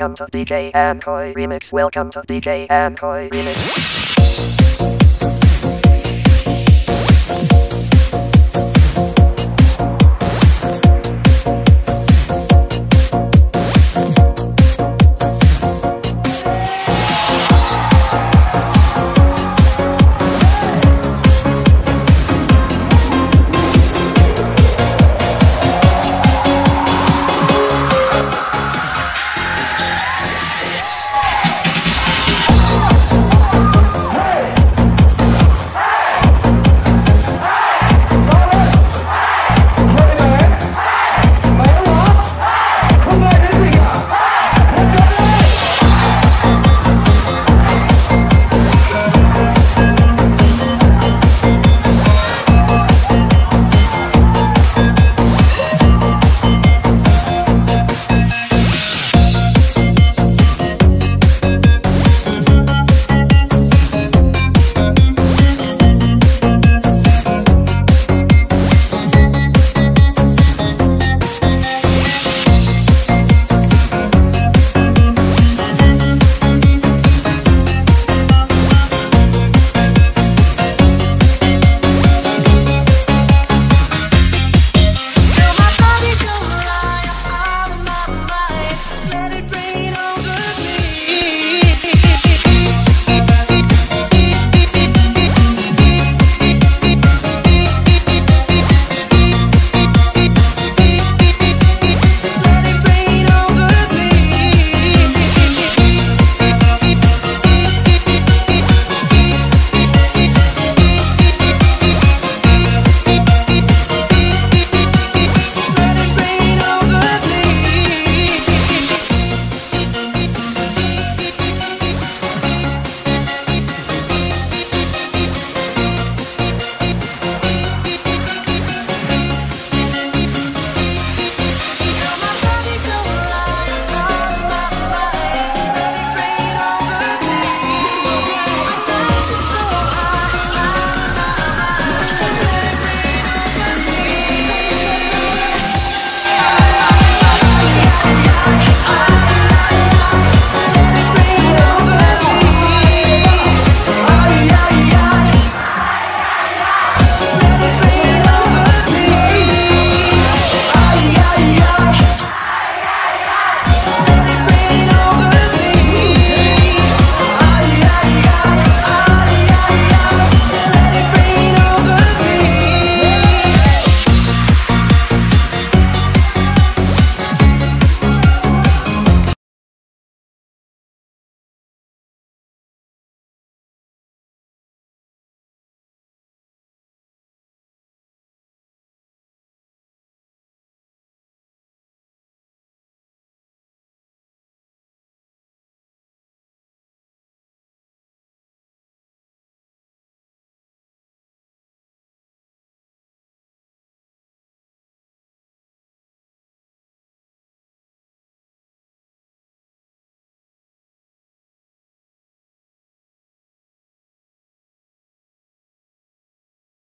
Welcome to DJ Amkoy Remix.